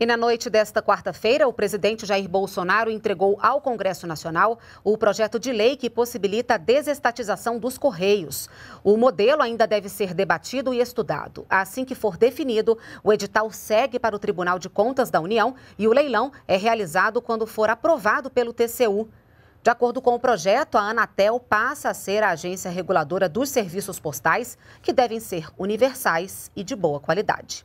E na noite desta quarta-feira, o presidente Jair Bolsonaro entregou ao Congresso Nacional o projeto de lei que possibilita a desestatização dos Correios. O modelo ainda deve ser debatido e estudado. Assim que for definido, o edital segue para o Tribunal de Contas da União e o leilão é realizado quando for aprovado pelo TCU. De acordo com o projeto, a Anatel passa a ser a agência reguladora dos serviços postais, que devem ser universais e de boa qualidade.